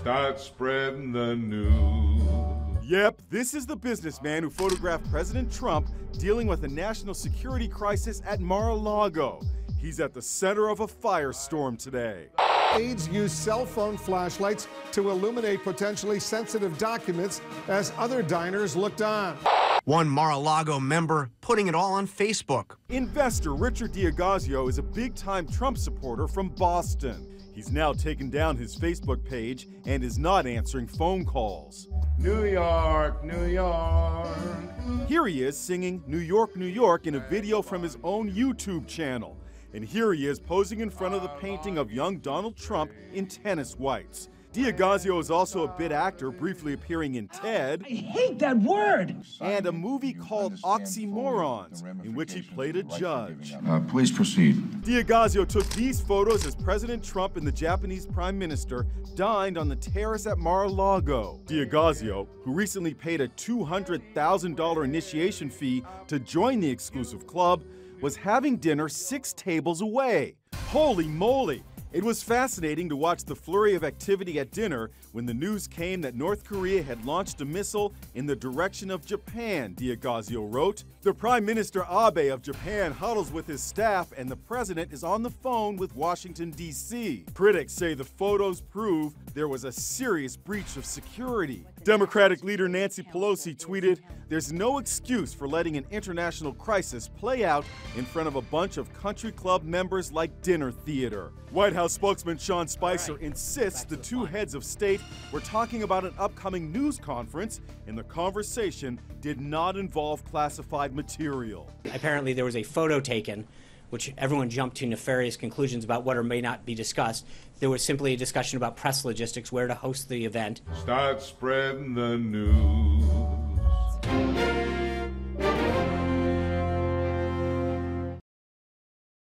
Start spreading the news. Yep, this is the businessman who photographed President Trump dealing with a national security crisis at Mar-a-Lago. He's at the center of a firestorm today. Aides use cell phone flashlights to illuminate potentially sensitive documents as other diners looked on. One Mar-a-Lago member putting it all on Facebook. Investor Richard DeAgazio is a big-time Trump supporter from Boston. He's now taken down his Facebook page and is not answering phone calls. New York, New York. Here he is singing New York, New York in a video from his own YouTube channel. And here he is posing in front of the painting of young Donald Trump in tennis whites. DeAgazio is also a bit actor, briefly appearing in Ted. I hate that word! And a movie called Oxymorons, in which he played a judge. Please proceed. DeAgazio took these photos as President Trump and the Japanese Prime Minister dined on the terrace at Mar-a-Lago. DeAgazio, who recently paid a $200,000 initiation fee to join the exclusive club, was having dinner 6 tables away. Holy moly! It was fascinating to watch the flurry of activity at dinner when the news came that North Korea had launched a missile in the direction of Japan, DeAgazio wrote. The Prime Minister Abe of Japan huddles with his staff and the president is on the phone with Washington, D.C. Critics say the photos prove there was a serious breach of security. Democratic leader Nancy Pelosi tweeted, "There's no excuse for letting an international crisis play out in front of a bunch of country club members like dinner theater." White House spokesman Sean Spicer insists the two heads of state were talking about an upcoming news conference, and the conversation did not involve classified material. Apparently there was a photo taken, which everyone jumped to nefarious conclusions about what or may not be discussed. There was simply a discussion about press logistics, where to host the event. Start spreading the news.